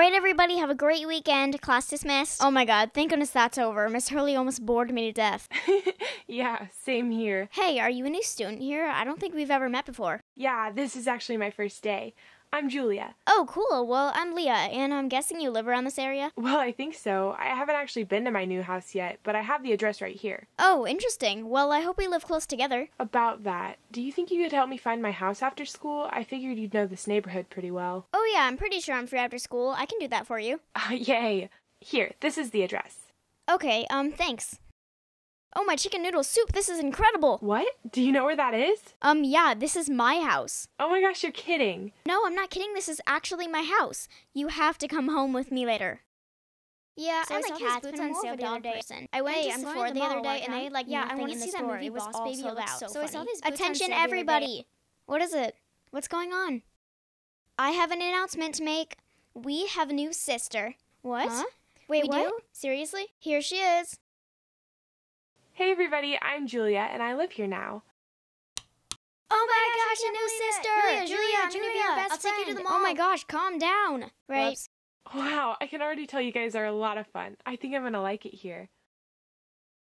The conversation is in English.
right, everybody, have a great weekend. Class dismissed. Oh my god, thank goodness that's over. Miss Hurley almost bored me to death. Yeah, same here. Hey, are you a new student here? I don't think we've ever met before. Yeah, this is actually my first day. I'm Julia. Oh, cool. Well, I'm Leah, and I'm guessing you live around this area? Well, I think so. I haven't actually been to my new house yet, but I have the address right here. Oh, interesting. Well, I hope we live close together. About that, do you think you could help me find my house after school? I figured you'd know this neighborhood pretty well. Oh, yeah. I'm pretty sure I'm free after school. I can do that for you. Yay. Here, this is the address. Okay, thanks. Oh, my chicken noodle soup. This is incredible. What? Do you know where that is? Yeah, this is my house. Oh my gosh, you're kidding. No, I'm not kidding. This is actually my house. You have to come home with me later. Yeah, so I saw these boots on sale the other day. I went to Sephora the other day, and they had, like, yeah, nothing in the store. It was all sold out. So I saw these boots Attention, everybody. What is it? What's going on? I have an announcement to make. We have a new sister. What? Huh? Wait, what? Do? Seriously? Here she is. Hey everybody, I'm Julia, and I live here now. Oh my gosh, a new sister! Julia, I'm gonna be your best friend. I'll take you to the mall. Oh my gosh, calm down. Right. Whoops. Wow, I can already tell you guys are a lot of fun. I think I'm gonna like it here.